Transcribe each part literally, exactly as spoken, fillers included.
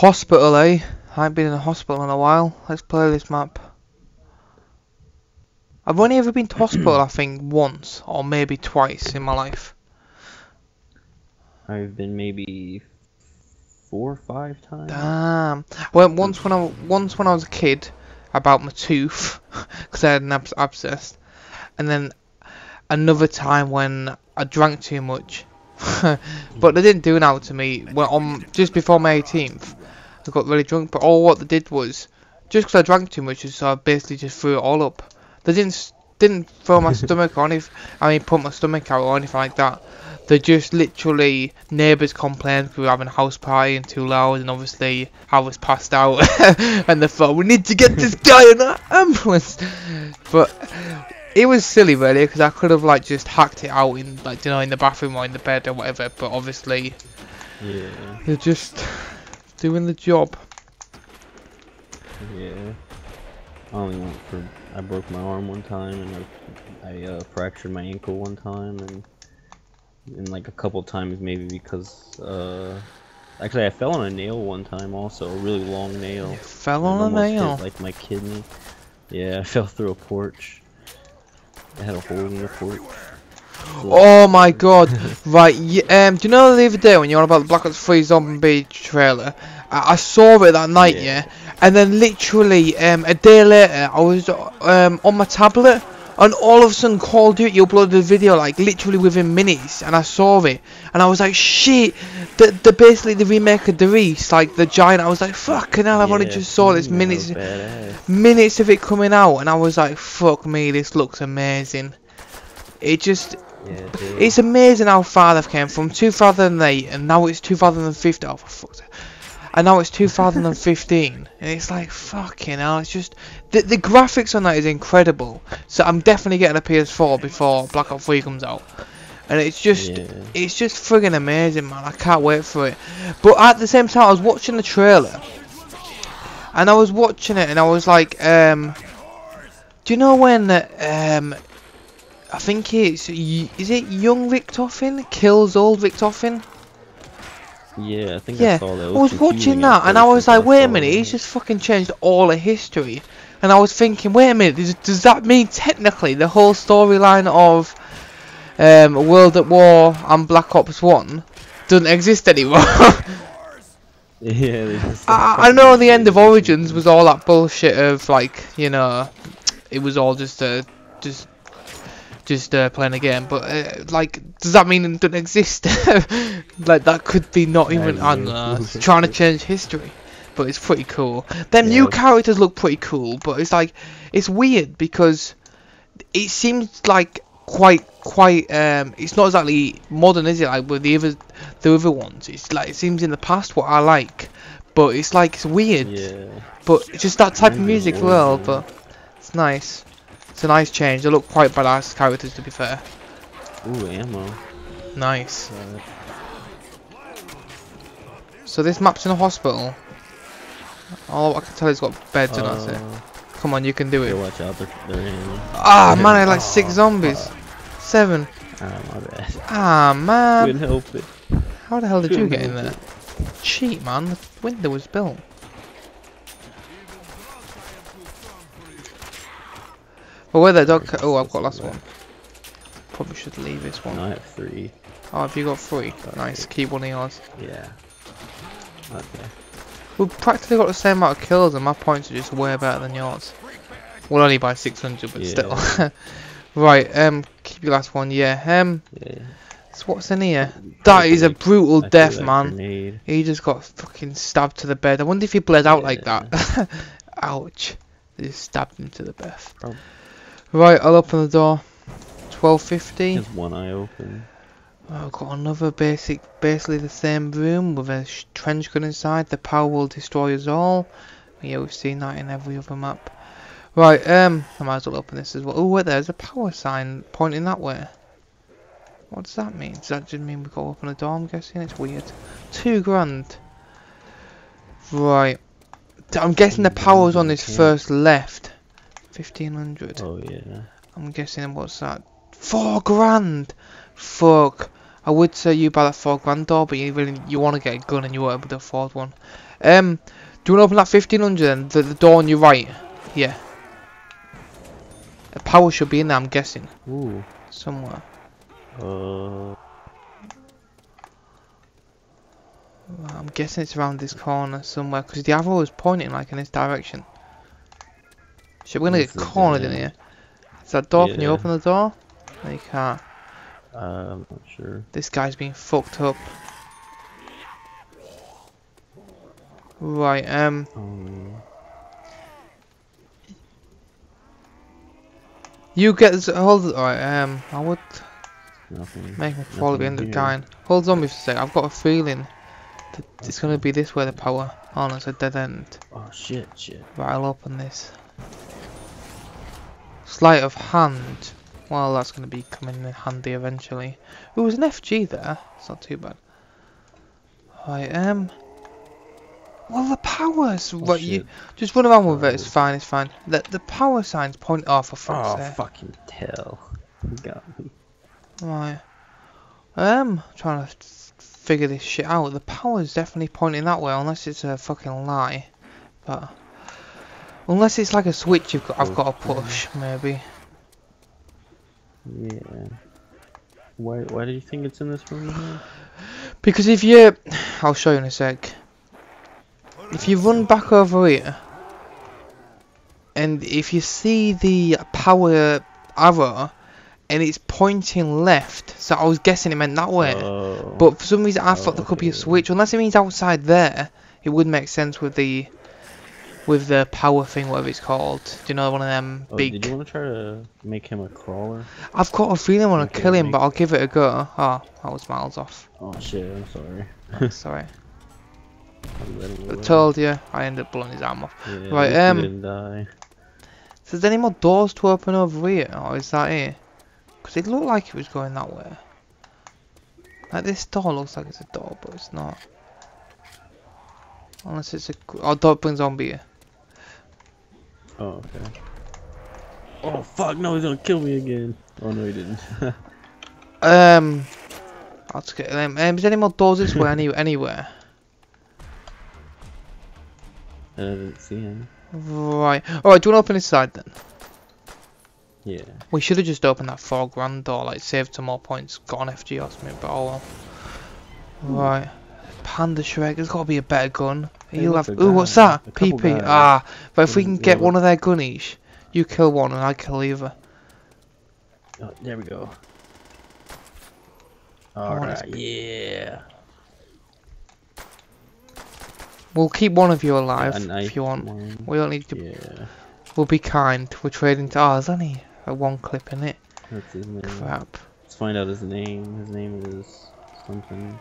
Hospital, eh? I haven't been in a hospital in a while. Let's play this map. I've only ever been to hospital, I think, once or maybe twice in my life. I've been maybe four or five times. Damn. I went once when I once when I was a kid about my tooth because I had an abs abscess, and then another time when I drank too much. But they didn't do an out to me. Well, on just before my eighteenth, I got really drunk. But all what they did was just because I drank too much, so I basically just threw it all up. They didn't didn't throw my stomach on if I mean put my stomach out or anything like that. They just literally, neighbours complained we were having a house party and too loud, and obviously I was passed out, and they thought we need to get this guy in an ambulance. But it was silly really, because I could have like just hacked it out in like you know in the bathroom or in the bed or whatever. But obviously, yeah, you're just doing the job. Yeah, I only went for I broke my arm one time, and I, I uh, fractured my ankle one time, and. And like a couple times maybe because uh actually I fell on a nail one time also, a really long nail. You fell on a nail? Hit, like my kidney. Yeah, I fell through a porch. I had a hole in the porch. Oh my god. Right, yeah, um do you know the other day when you were on about the Black Ops three zombie trailer? I, I saw it that night, yeah. yeah. And then literally um a day later I was um on my tablet. And all of a sudden, Call of Duty uploaded a video like literally within minutes, and I saw it, and I was like, "Shit!" The the basically the remake of the Reese, like the giant. I was like, "Fucking hell!" I've yeah, only just saw this minutes, minutes of it coming out, and I was like, "Fuck me, this looks amazing." It just, yeah, it's amazing how far they've came from two thousand eight, and now it's two thousand fifteen. Oh, for fuck's sake. And now it's two thousand fifteen, and it's like fucking hell. It's just the the graphics on that is incredible. So I'm definitely getting a P S four before Black Ops three comes out, and it's just yeah. it's just friggin' amazing, man. I can't wait for it. But at the same time, I was watching the trailer, and I was watching it, and I was like, um, do you know when um, I think it's is it young Richtofen kills old Richtofen? Yeah, I think yeah. I saw that. I was watching that, and I was like, wait a minute, he's just fucking changed all of history. And I was thinking, wait a minute, does, does that mean technically the whole storyline of um, World at War and Black Ops one doesn't exist anymore? Yeah. I, I know the end of Origins was all that bullshit of like, you know, it was all just uh, just just uh, playing a game, but uh, like, does that mean it doesn't exist? Like, that could be not even, I don't know, trying to change history, but it's pretty cool. Their yeah. new characters look pretty cool, but it's like, it's weird because it seems like quite, quite, um, it's not exactly modern, is it? Like, with the other, the other ones, it's like, it seems in the past what I like, but it's like, it's weird, yeah. but it's just that type of music as well, but it's nice. It's a nice change. They look quite badass characters, to be fair. Ooh, ammo. Nice. Uh, so this map's in a hospital. All I can tell is it's got beds uh, and that's it. Come on, you can do it. Watch out, they're, they're ah, they're man, I had like oh, six zombies. Uh, Seven. Ah, my bad. Ah, man. Couldn't help it. How the hell did Couldn't you get in there? It. Cheat, man. The window was built. Oh, where the dog? Oh, I've got last one. Probably should leave this one. No, I have three. Oh, have you got three? Nice. Keep one of yours. Yeah. Okay. We've practically got the same amount of kills, and my points are just way better than yours. Well, only by six hundred, but yeah. still. Right. Um, keep your last one. Yeah. Um. Yeah. So what's in here? That is a brutal death, man. Grenade. He just got fucking stabbed to the bed. I wonder if he bled out yeah. like that. Ouch. They just stabbed him to the death. Oh. Right, I'll open the door. twelve fifty. There's one eye open. Oh, I've got another basic, basically the same room with a sh trench gun inside. The power will destroy us all. Yeah, we've seen that in every other map. Right, um, I might as well open this as well. Oh, wait, there's a power sign pointing that way. What does that mean? Does that just mean we've got to open the door? I'm guessing it's weird. Two grand. Right. I'm guessing the power's on this first left. fifteen hundred. Oh yeah. I'm guessing what's that? Four grand. Fuck. I would say you buy that four grand door, but you really you want to get a gun and you won't be able to afford one. Um, do you want to open that fifteen hundred and the, the door on your right? Yeah. The power should be in there, I'm guessing. Ooh. Somewhere. Uh. I'm guessing it's around this corner somewhere, because the arrow is pointing like in this direction. Shit, we're gonna get cornered in here. Is that door? Yeah. Can you open the door? No, you can't. Uh, I'm not sure. This guy's being fucked up. Right, um... um. You get this, hold it, alright, um, I would... Nothing. Make me probably end up dying. Hold on with a sec, I've got a feeling that it's gonna be this way, the power. Oh no, it's a dead end. Oh shit, shit. Right, I'll open this. Sleight of hand. Well, that's going to be coming in handy eventually. Ooh, there's an F G there. It's not too bad. I um. Well, the power's oh, what shit. You just run around with it. It's fine. It's fine. The the power signs point off. Oh, for fuck's sake. Oh, fucking hell! You got me. Right. Um, trying to figure this shit out. The power's definitely pointing that way, unless it's a fucking lie. But. Unless it's like a switch you've got, I've got to push, maybe. Yeah. Why, why do you think it's in this room here? Because if you... I'll show you in a sec. If you run back over here, and if you see the power arrow, and it's pointing left, so I was guessing it meant that way. Oh. But for some reason I oh, thought there could okay. be a switch, unless it means outside there, it would make sense with the... With the power thing, whatever it's called. Do you know one of them oh, big... Did you want to try to make him a crawler? I've got a feeling I want to kill him, but I'll give it a go. Oh, that was miles off. Oh shit, I'm sorry. I'm sorry. I told you, I ended up blowing his arm off. Yeah, right, um... Didn't die. So is there any more doors to open over here, or is that it? Because it looked like it was going that way. Like this door looks like it's a door, but it's not. Unless it's a... Oh, door brings zombie here. Oh, okay. Oh, fuck, no, he's gonna kill me again. Oh, no, he didn't. um, I'll just get them. Um, is there any more doors this way, any anywhere? I didn't see him. Right. Alright, do you want to open this side then? Yeah. We should have just opened that four grand door, like, saved some more points, got an F G or something, but oh well. Right. Panda Shrek, there's got to be a better gun. You'll have... Ooh, what's that? P P. Ah, but if we can get one of their gun each, you kill one and I kill the other. Oh, there we go. Alright, yeah. We'll keep one of you alive if you want. We don't need to... Yeah. We'll be kind. We're trading to... Oh, there's only a one clip in it. That's his name. Crap. Let's find out his name. His name is something...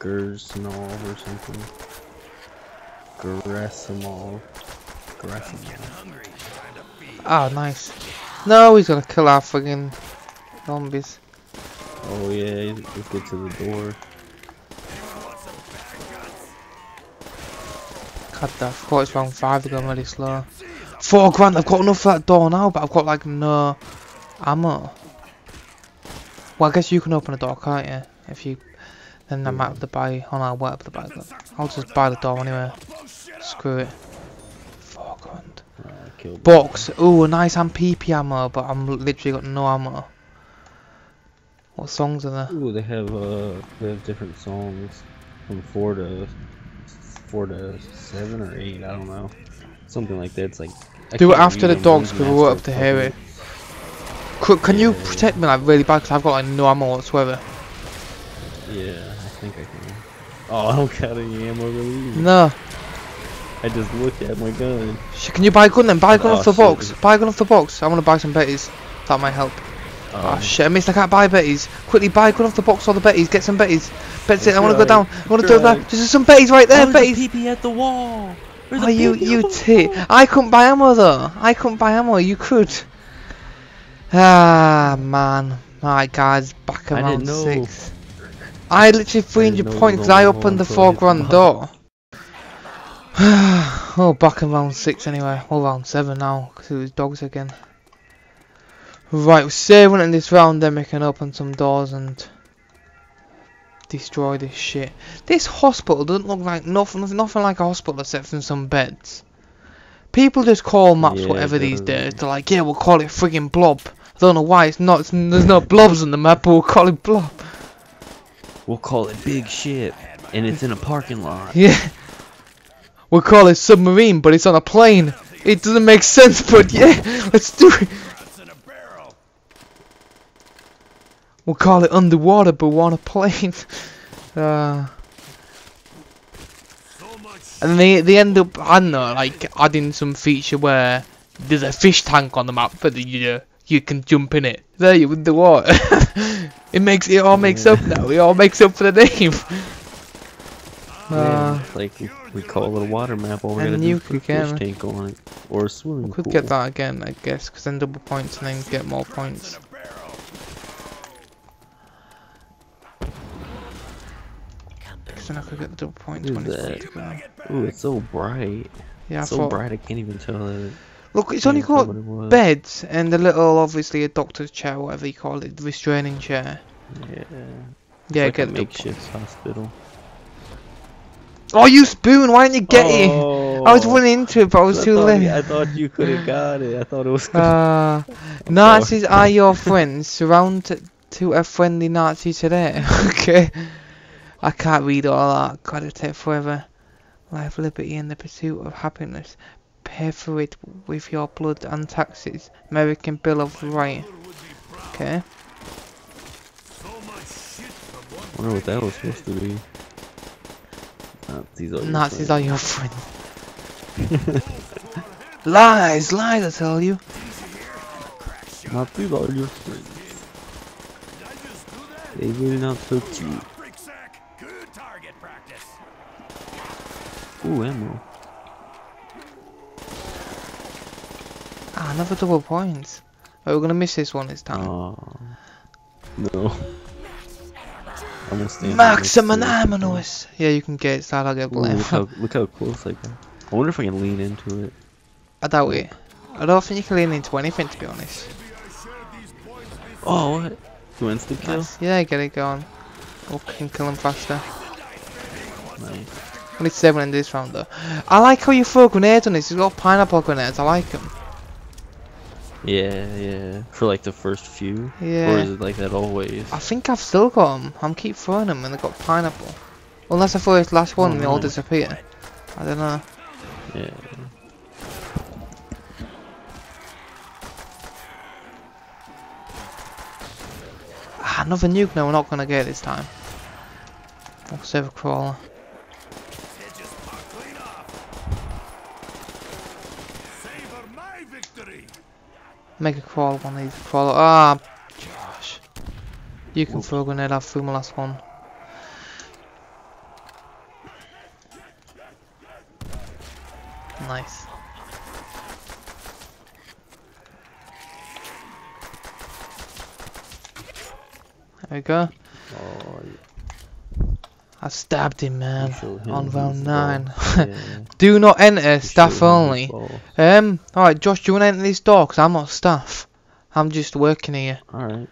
Gersinov or something. Gerasimov. Gerasimov. Ah, oh, nice. No, he's gonna kill our friggin' zombies. Oh yeah, let's get to the door. God, I forgot it's round five, they're going really slow. Four grand, I've got enough for that door now, but I've got like no ammo. Well, I guess you can open the door, can't you? If you... Then I might have to buy. Oh no, I'll wait up the bag. I'll just buy the door anyway. Screw it. Four grand. Box. Ooh, a nice and P P ammo, but I'm literally got no ammo. What songs are there? Ooh, they have uh, they have different songs from four to four to seven or eight. I don't know. Something like that. It's like. I Do it after the dogs, because we're up to hear it. Can, can yeah. you protect me like really bad? Because I've got like no ammo whatsoever. Yeah, I think I can. Oh, I don't got any ammo really. No. I just looked at my gun. Can you buy a gun then? Buy a gun oh, off the shit. box. Buy a gun off the box. I want to buy some Betties. That might help. Oh, oh shit, I missed. I can't buy Betties. Quickly buy a gun off the box or the Betties. Get some Betties. Betties, I want to go down. I want to do that. There's some Betties right there, oh, Betties. There's a P P at the wall. There's oh, you, you tit. I couldn't buy ammo though. I couldn't buy ammo. You could. Ah, man. Alright, guys. Back around six. I literally three hundred points because I opened the foreground door. Oh, back in round six anyway. Well, round seven now because it was dogs again. Right, we're saving in this round, then we can open some doors and destroy this shit. This hospital doesn't look like nothing, nothing like a hospital except for some beds. People just call maps yeah, whatever these days. They're like, yeah, we'll call it friggin' blob. I don't know why it's not. It's, there's no blobs on the map, but we'll call it blob. We'll call it big shit, and it's in a parking lot. Yeah. We'll call it submarine, but it's on a plane. It doesn't make sense, but yeah, let's do it. We'll call it underwater, but we're on a plane. Uh, and they they end up, I don't know, like adding some feature where there's a fish tank on the map, but you you can jump in it. There you're underwater. It makes it all makes yeah. up now. It all makes up for the name. Uh, yeah, like we call it a water map, or we're gonna do a fish tank on it, or a swimming pool. We could get that again, I guess, because then double points and then get more points. And I could get the double points when it's Ooh, it's so bright. Yeah, it's I so thought... bright I can't even tell that it Look, it's only got beds and a little, obviously, a doctor's chair, whatever you call it, restraining chair. Yeah. Yeah, like get a makeshift hospital. Oh, you spoon! Why didn't you get oh, it? I was running into it, but I was I too late. You, I thought you could have got it. I thought it was. Uh, Nazis are your friends. Surround to a friendly Nazi today. Okay. I can't read all that. God, it'll take forever. Life, liberty, and the pursuit of happiness. Pay for it with your blood and taxes. American Bill of Rights. Okay. I wonder what that was supposed to be. Nazis are your Nazis friends. Are your friends. Lies, lies, I tell you. Nazis are your friends. They will not hurt you. Ooh, ammo. Ah, another double points. Oh, we're gonna miss this one this time. Oh. No. Maximum ammonos! Yeah, you can get inside, I'll get blamed. Look, look how close I got. I wonder if I can lean into it. I doubt it. I don't think you can lean into anything, to be honest. Oh, what? You instant kill? That's, yeah, get it going. Or can kill him faster. Nice. Only seven in this round though. I like how you throw grenades on this. You've got pineapple grenades. I like them. Yeah, yeah. For like the first few. Yeah. Or is it like that always? I think I've still got them. I'm keep throwing them and they got pineapple. Unless I throw this last one and they all disappear. I don't know. Yeah. Ah, another nuke. No, we're not gonna get it this time. I'll save a crawler. Make a crawl one of these crawler. Ah, gosh. You can Oops. throw a grenade. I threw my last one. Nice. There we go. Oh, yeah. I stabbed him, man. Him on round nine. Yeah. Do not enter, staff only. Um, alright, Josh, do you want to enter this door? Because I'm not staff. I'm just working here. Alright.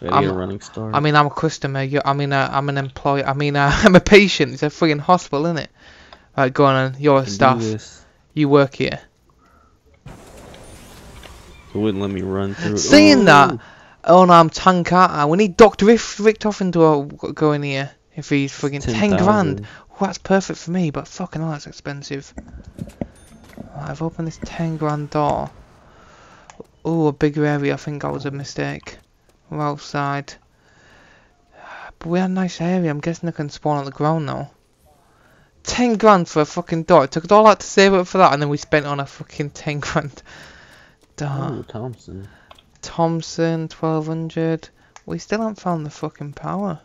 I'm a running start. I mean, I'm a customer. You're, I mean, uh, I'm an employee. I mean, uh, I'm a patient. It's a friggin' hospital, isn't it? Alright, go on, you're a staff. You work here. It wouldn't let me run through. Seeing Ooh. that, oh no, I'm tank, aren't I? We need Doctor Richtofen to go in here. If he's friggin' ten grand. Well, that's perfect for me, but fucking hell, that's expensive. Right, I've opened this ten grand door. Oh, a bigger area. I think that was a mistake. We're outside. But we had a nice area. I'm guessing I can spawn on the ground now. ten grand for a fucking door. It took all that to save up for that, and then we spent on a fucking ten grand door. Ooh, Thompson. Thompson, twelve hundred. We still haven't found the fucking power.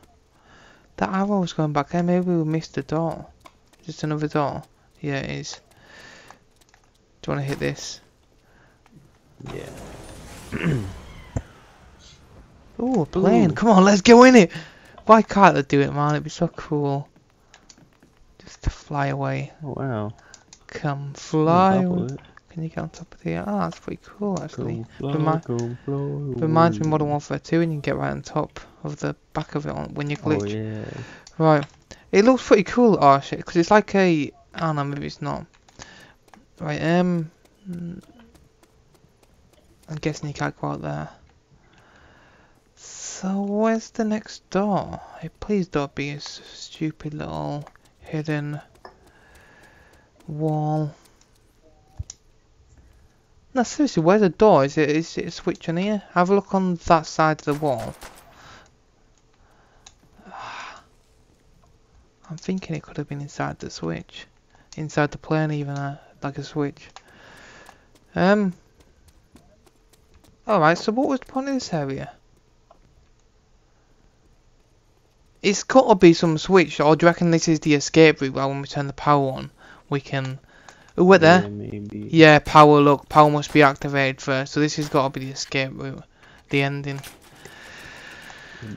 That arrow was going back there, maybe we missed the door. Just another door. Yeah, it is. Do you want to hit this? Yeah. Ooh, a plane. Ooh. Come on, let's go in it. Why can't they do it, man? It'd be so cool. Just to fly away. Oh, wow. Come fly. Can and you get on top of the... Ah, that's pretty cool, actually. Go Remi go reminds me of Modern Warfare two, and you can get right on top of the back of it on, when you glitch. Oh, yeah. Right. It looks pretty cool, oh shit, because it's like a... Oh no, maybe it's not. Right, um... I'm guessing you can't go out there. So, where's the next door? Hey, please don't be a stupid little hidden wall. No, seriously, where's the door? Is it, is it a switch on here? Have a look on that side of the wall. I'm thinking it could have been inside the switch. Inside the plane, even, uh, like a switch. Um. Alright, so what was the point of this area? It's got to be some switch, or do you reckon this is the escape route where when we turn the power on, we can... Oh, we're there. Yeah, maybe. Yeah, power, look. Power must be activated first, so this has got to be the escape route. The ending.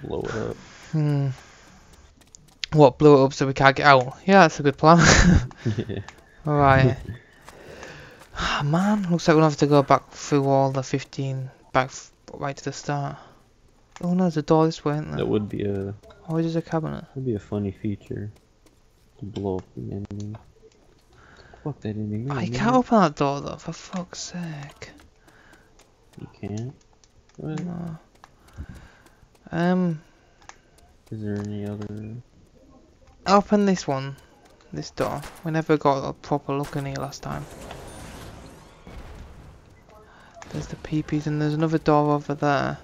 Blow it up. Hmm. What, blow it up so we can't get out? Yeah, that's a good plan. Yeah. Alright. Ah, man. Looks like we'll have to go back through all the fifteen, back right to the start. Oh no, there's a door this way, isn't there? That would be a... Oh, is a cabinet? That'd be a funny feature. To blow up the ending. Fuck that ending. I can't open that door though, for fuck's sake. You can't? What? No. Um. Is there any other... Open this one. This door. We never got a proper look in here last time. There's the P Ps and there's another door over there.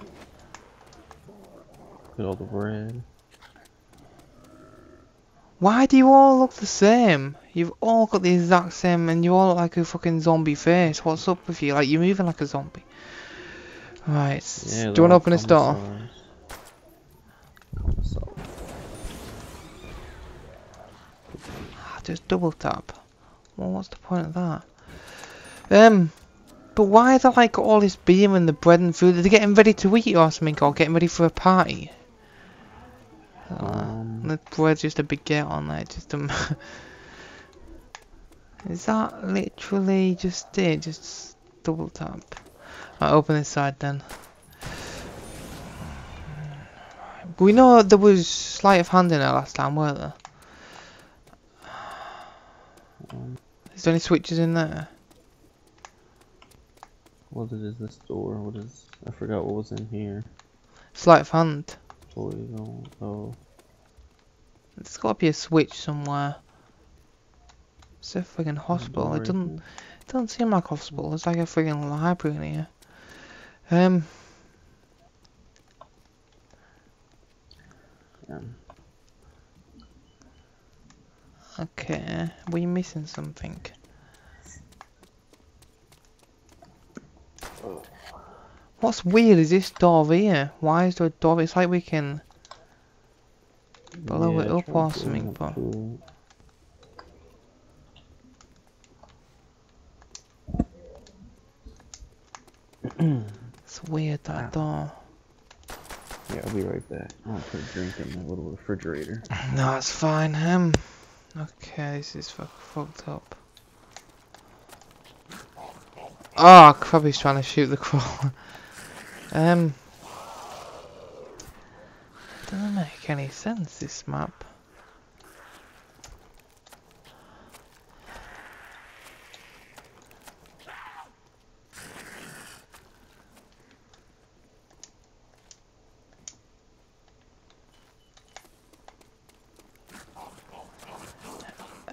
Look at all the bread. Why do you all look the same? You've all got the exact same, and you all look like a fucking zombie face. What's up with you? Like, you're moving like a zombie. Right, yeah, do you want to open this door? So. Ah, just double tap. Well, what's the point of that? Um, but why is there like all this beer and the bread and food? Are they getting ready to eat or something, or getting ready for a party? Um, the bread's just a big get on there, just um, is that literally just it? Just double tap. Right, open this side then. We know there was sleight of hand in there last time, weren't there? Is there any switches in there? What is this door? What is? I forgot what was in here. Sleight of hand. Oh. There's got to be a switch somewhere. It's a friggin' hospital. It doesn't. It doesn't seem like a hospital. It's like a friggin' library in here. Um. Yeah. Okay. We're missing something. Oh. What's weird is this door here. Why is there a door? It's like we can blow yeah, it up or something, but... Cool. It's weird, that ah. door. Yeah, I'll be right back. I'll put a drink in my little refrigerator. No, it's fine. Um, okay, this is fuck fucked up. Oh, crap, he's trying to shoot the crawler. Um, doesn't make any sense, this map.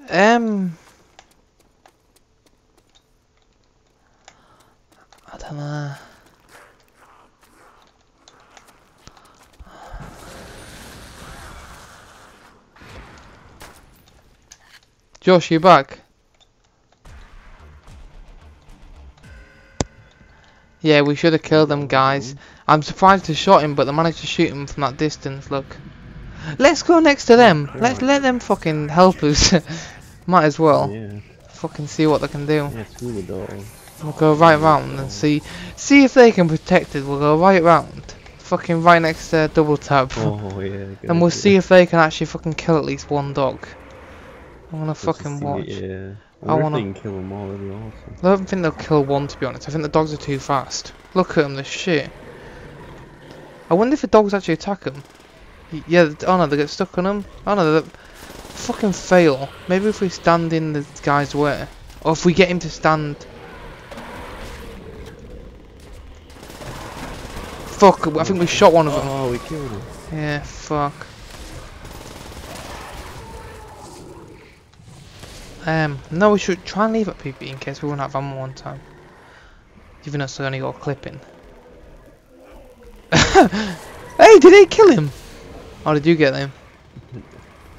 Um, I don't know. Josh, you back? Yeah, we should have killed them guys. I'm surprised they shot him, but they managed to shoot him from that distance, look. Let's go next to them. Let's let them fucking help us. Might as well. Yeah. Fucking see what they can do. Yeah, screw the dog. We'll go right round and see see if they can protect it. We'll go right round. Fucking right next to double tap. Oh, yeah, and we'll see if they can actually fucking kill at least one dog. I wanna fucking watch. Yeah. I, I wanna. They can kill them already also. I don't think they'll kill one, to be honest. I think the dogs are too fast. Look at them, they're shit. I wonder if the dogs actually attack them. Yeah, oh no, they get stuck on them. Oh no, they fucking fail. Maybe if we stand in the guy's way. Or if we get him to stand. Fuck, I think we shot one of them. Oh, we killed him. Yeah, fuck. Um, no, we should try and leave at P P in case we run out of ammo one time. Even though it's only got a clip in. Hey, did they kill him? Or did you get him?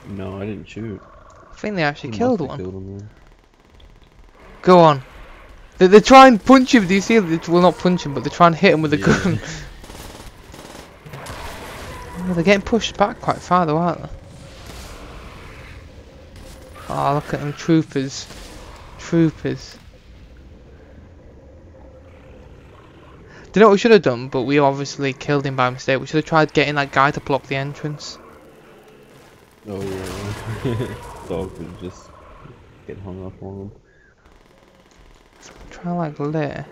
No, I didn't shoot. I think they actually they killed one. Killed him, yeah. Go on. They, they try and punch him, do you see? They, well, not punch him, but they try and hit him with a yeah. gun. Well, they're getting pushed back quite far though, aren't they? Oh, look at them troopers. Troopers. Do you know what we should have done? But we obviously killed him by mistake. We should have tried getting that guy to block the entrance. Oh yeah. Dogs would just get hung up on them. Try like there.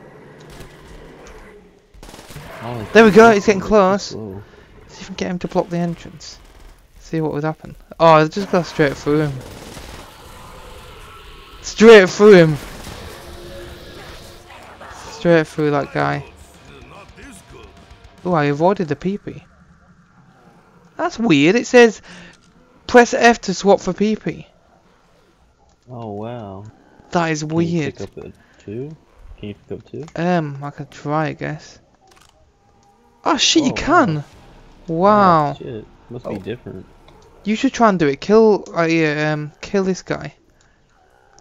Oh, there we go, he's getting close. Let's even get him to block the entrance. See what would happen. Oh, I just go straight through him. Straight through him. Straight through that guy. Oh, I avoided the P P. That's weird. It says press F to swap for P P. Oh wow. That is weird. Can you pick up two? Can you pick up two? Um, I could try, I guess. Oh shit, oh, you can. Wow. wow. Oh, shit. Must oh. be different. You should try and do it. Kill, uh, yeah, um, kill this guy.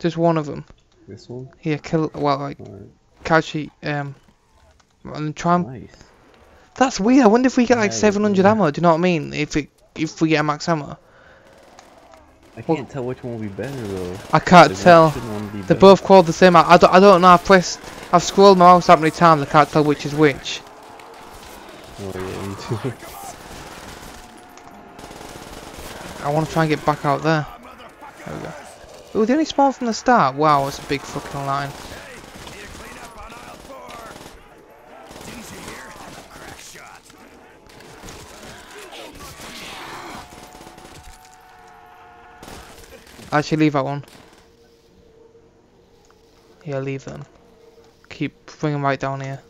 Just one of them. This one? Yeah, kill. Well, like, right. Kachi, um, and try and. Nice. That's weird. I wonder if we get like yeah, seven hundred yeah. ammo. Do you know what I mean? If it, if we get a max ammo. I can't well, tell which one will be better though. I can't the tell. Be They're both called the same. I, I don't. I don't know. I've pressed. I've scrolled my mouse that many times. I can't tell which is which. Oh yeah, me too. I want to try and get back out there. There we go. Oh, they only spawned from the start. Wow, that's a big fucking line. Actually, leave that one. Yeah, leave them. Keep bringing right down here.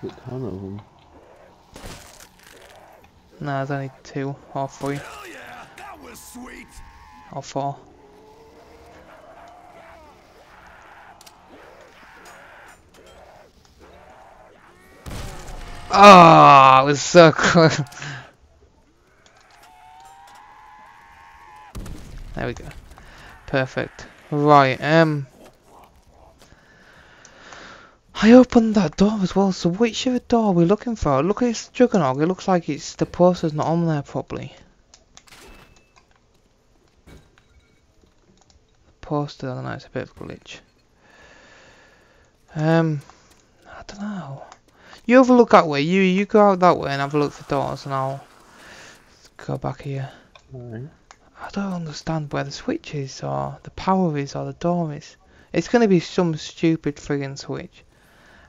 What time of them? Nah, there's only two or three. Yeah, that was sweet. Or four. Ah, oh, it was so close. There we go. Perfect. Right, um I opened that door as well, so which other door are we looking for? Look at this juggernaut, it looks like it's the poster's not on there properly. The poster, I don't know, it's a bit of a glitch. Um, I don't know. You have a look that way, you you go out that way and have a look for doors and I'll go back here. Alright. I don't understand where the switch is or the power is or the door is. It's going to be some stupid friggin' switch.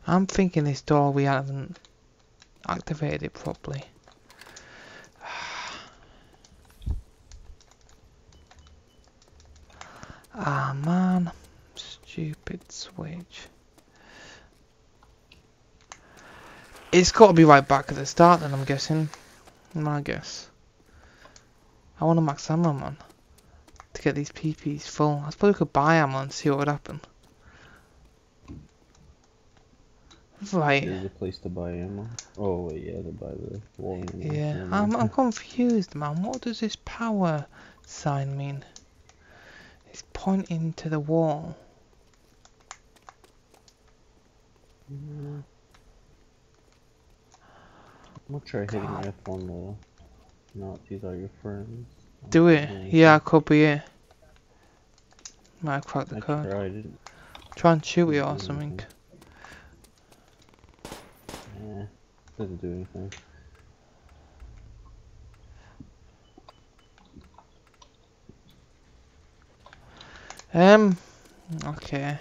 I'm thinking this door, we haven't activated it properly. Ah man, stupid switch. It's got to be right back at the start then, I'm guessing. My guess. I want to max ammo, man. To get these P Ps full. I suppose we could buy ammo and see what would happen. Right. There's a place to buy ammo. Oh wait, yeah, to buy the wall. Yeah, I'm, I'm confused, man. What does this power sign mean? It's pointing to the wall. Mm. I'll try hitting God. F one though. No, these are your friends. Do it. Yeah, I could be it. Might crack the code. Try, try and shoot it or something. Yeah, doesn't do anything. Um, okay.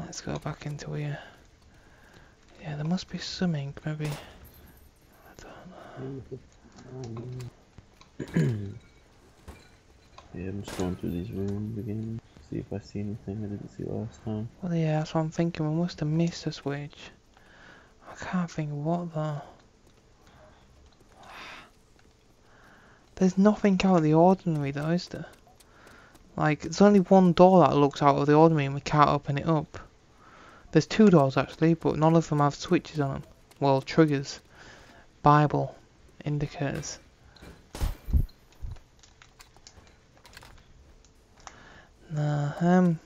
Let's go back into here. Yeah, there must be some ink, maybe. I don't know. Yeah, I'm just going through these rooms again. See if I see anything I didn't see last time. Well, yeah, that's what I'm thinking. We must have missed a switch. I can't think of what though. There's nothing out of the ordinary though, is there? Like, there's only one door that looks out of the ordinary and we can't open it up. There's two doors actually, but none of them have switches on them. Well, triggers. Bible. Indicators. Nah, um...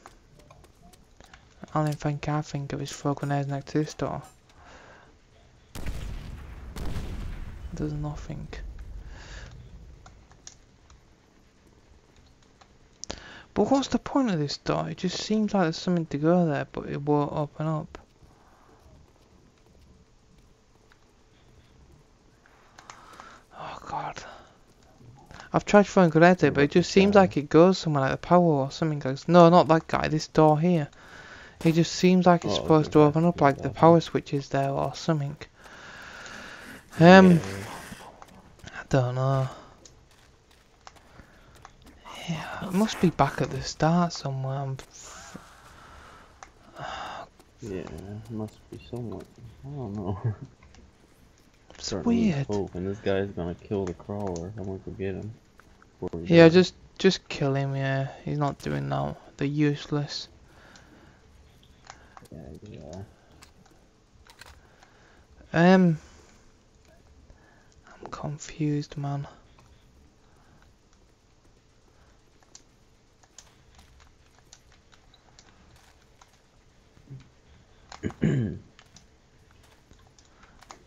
I only think I think of his throw grenades next to this door. There's nothing. But what's the point of this door? It just seems like there's something to go there, but it won't open up. Oh god. I've tried throwing grenades there, but it just seems like it goes somewhere, like the power or something. Goes. No, not that guy, this door here. It just seems like it's oh, supposed okay. to open up, like the power switch is there or something. Um, yeah. I don't know. Yeah, it must be back at the start somewhere. I'm f yeah, it must be somewhere. I don't know. It's weird. And this guy's gonna kill the crawler. I'm gonna go get him. Yeah, done. just just kill him. Yeah, he's not doing that. They're useless. Yeah, yeah. Um. Confused, man.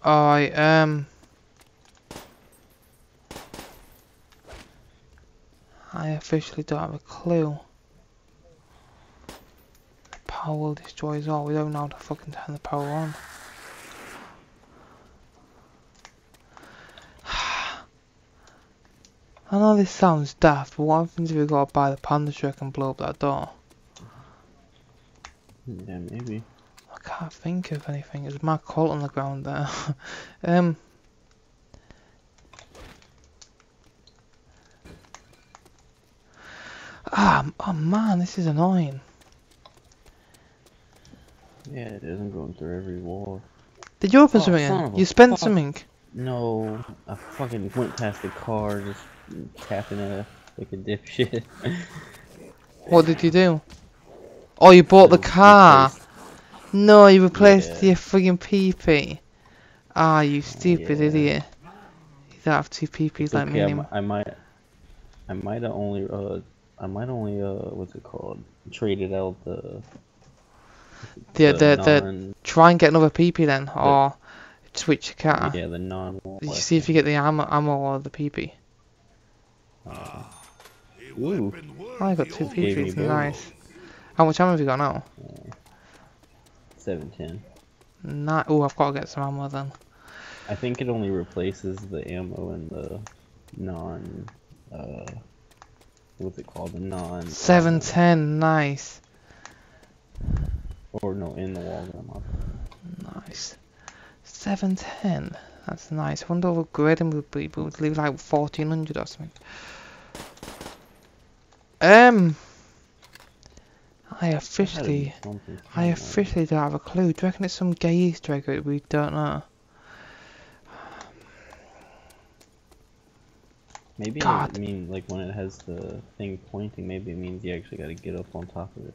I um I officially don't have a clue. The power destroys all. We don't know how to fucking turn the power on. I know this sounds daft, but what happens if we go by the panda truck and blow up that door? Yeah, maybe. I can't think of anything. There's my colt on the ground there. um. Ah, oh man, this is annoying. Yeah, it isn't going through every wall. Did you open oh, something? You spent something? No, I fucking went past the car just. Tapping a like a dipshit. What did you do? Oh, you bought the car. Replaced. No, you replaced yeah. your friggin' P P. Ah, you stupid yeah. idiot! You don't have two P Ps like okay, me. I, I might, I might have only, uh, I might only, uh, what's it called? Traded out the. Yeah, the, the, the try and get another P P then, the, or switch the car. Yeah, the non. You see if you get the ammo, ammo or the P P. Uh, Ooh. Oh, I got two P Ps, nice. How much ammo have you got now? Uh, seven ten. Nah, oh, I've got to get some ammo then. I think it only replaces the ammo and the non. Uh, what's it called? The non. seven ten, nice. Or no, in the wall. Nice. seven ten. That's nice. I wonder what grading would be, but we'd leave like fourteen hundred or something. Um, I officially, I officially don't have a clue. Do you reckon it's some gay Easter egg that we don't know? Maybe God. I mean, like when it has the thing pointing, maybe it means you actually got to get up on top of it.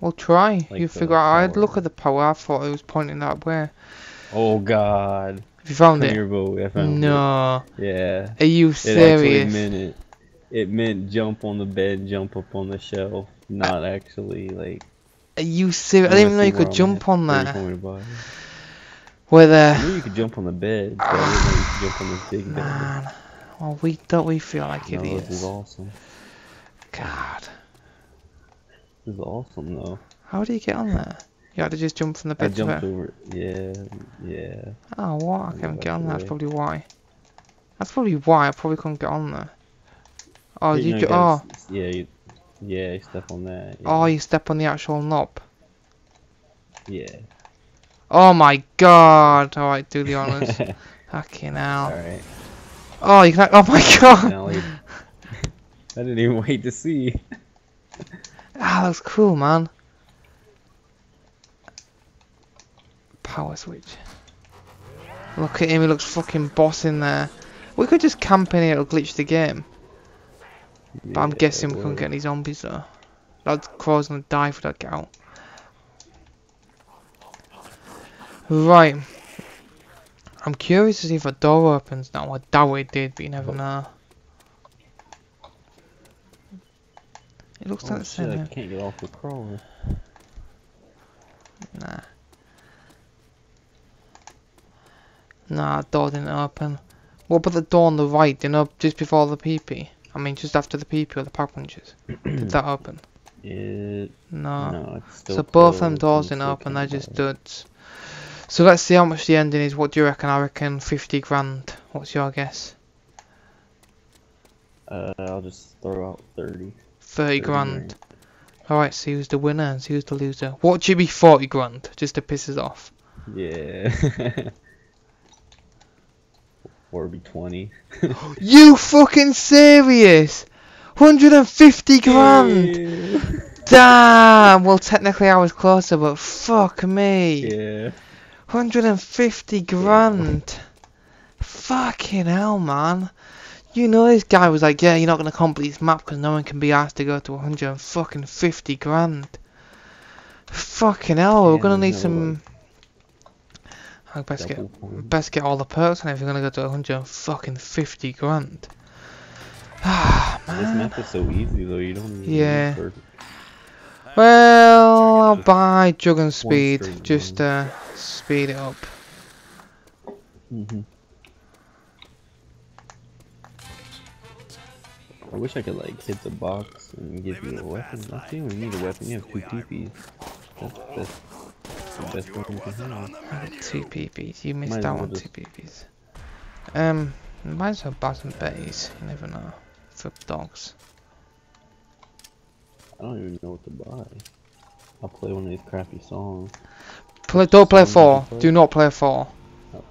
Well, try. Like you figure out. I'd look at the power. I thought it was pointing that way. Oh God. Have you found it? Boy, I found no. It. Yeah. Are you serious? It actually meant it. It meant jump on the bed, jump up on the shelf. Not actually like. Are you serious? I didn't even know you could jump on that. Whether. I knew you could jump on the bed, but I didn't know you could jump on this big bed. Man, well, we don't we feel like no, idiots. This is awesome. God. This is awesome though. How do you get on that? You had to just jump from the bed I jumped to it. Over. Yeah, yeah. Oh, what? I couldn't get on there. That's probably why. That's probably why I probably couldn't get on there. Oh, you. Ju oh. Yeah, you, Yeah, you step on there. Yeah. Oh, you step on the actual knob. Yeah. Oh my god! Alright, do the honors. Fucking hell. Alright. Oh, you can. Oh my god! I didn't even wait to see. Ah, that's cool, man. Power switch. Look at him, he looks fucking boss in there. We could just camp in here, it'll glitch the game. Yeah, but I'm guessing we couldn't get any zombies though. That crow's gonna die if we don't get out. Right. I'm curious to see if a door opens now. I doubt it did, but you never know. It looks oh, like the same. I can't get off the crawl. Nah. Nah, door didn't open. What about the door on the right, you know, just before the P P? I mean, just after the P P or the pack punches. Did that open? It, no. no it's still so both them doors didn't open, they just stood. So let's see how much the ending is. What do you reckon? I reckon fifty grand. What's your guess? Uh, I'll just throw out thirty. thirty grand. Alright, see who's the winner and see who's the loser. What should be forty grand, just to piss us off. Yeah. Or be twenty. You fucking serious? one hundred fifty grand! Yeah. Damn! Well, technically I was closer, but fuck me. Yeah. one hundred fifty grand. Fucking hell, man. You know this guy was like, yeah, you're not going to complete this map because no one can be asked to go to one hundred fifty grand. Fucking hell, yeah, we're going to need no some... Way. I best get, best get all the perks and if you're going to go to one hundred fifty grand. Ah, man. This map is so easy though, you don't need yeah. Perfect. Well, I'll buy Jug and Speed, just uh, speed it up. Mm-hmm. I wish I could like hit the box and give you a weapon. I don't even need a weapon, you have two P Ps. That's the best, the best weapon to have. Two P Ps, you missed out on two P Ps. Um, might as well buy some bays, you never know. For dogs. I don't even know what to buy. I'll play one of these crappy songs. Play, don't play four. Do not play four. Oh.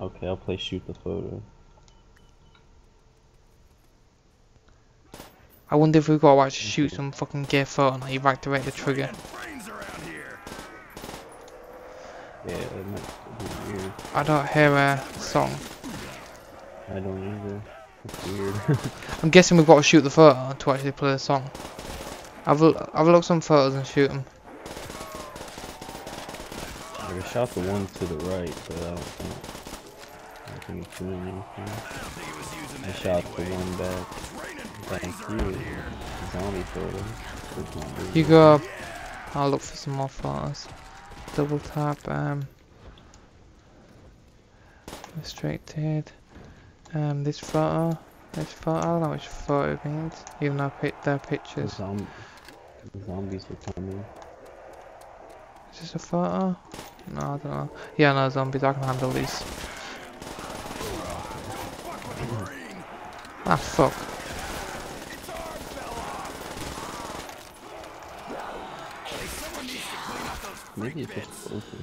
Okay, I'll play Shoot the Photo. I wonder if we've got to actually shoot some fucking gay photo and like activate the trigger. Yeah, it might be weird. I don't hear a song. I don't either. It's weird. I'm guessing we've got to shoot the photo to actually play the song. I've I've looked some photos and shoot them. I shot the one to the right, but I don't think I don't think it's doing anything. I shot the one back. You go up. I'll look for some more photos. Double tap, um, restricted, um, this photo, this photo, I don't know which photo it means, even though I picked their pictures. The, zomb the zombies were coming. Is this a photo? No, I don't know. Yeah, no, zombies, I can handle these. Ah, fuck. Maybe it's just broken.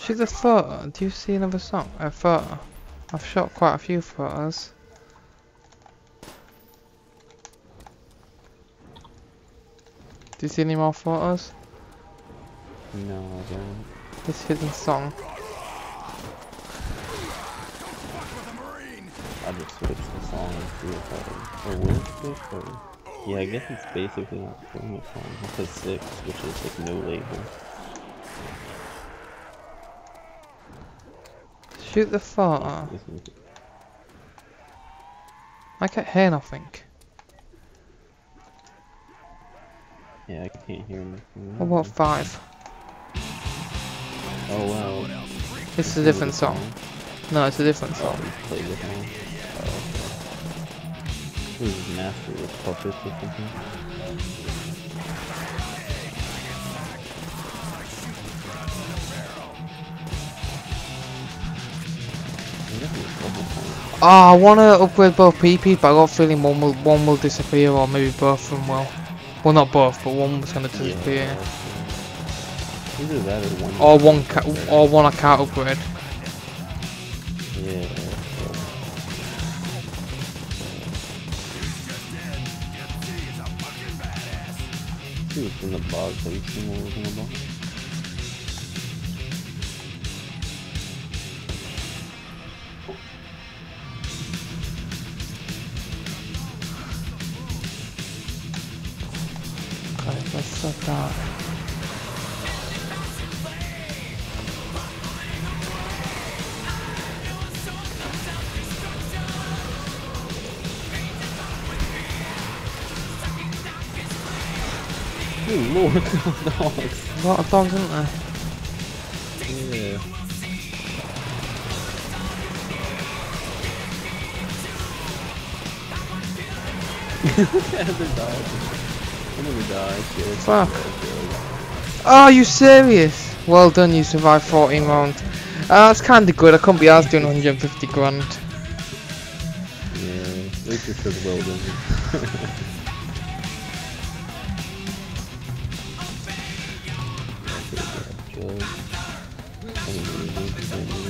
Shoot the photo. Do you see another song? A photo. I've shot quite a few photos. Do you see any more photos? No, I don't. This hidden song. I just switched the song and see if I. Or will it switch? Yeah, I guess it's basically not playing it fine. It says six, which is like no label. Shoot the photo. I can't hear nothing. Yeah, I can't hear nothing. What about five? Oh wow. It's a different song. No, it's a different song. This is nasty with puppets or something. Oh, I want to upgrade both P P, but I got a feeling one will, one will disappear, or maybe both of them will. Well, not both, but one was going to disappear. Yeah, yeah. Either that or one. Or one, ca or one I can't upgrade. Yeah. See what's in the box. Have you seen what was in the box? That. Good lord, dogs. A lot of dogs, isn't there? Yeah. There's dogs. I'm gonna die, cheers. Fuck. Are you serious? Well done, you survived fourteen rounds. Uh, that's kinda good, I couldn't be asked doing one hundred fifty grand. Yeah, at least it says well done. Okay, yeah,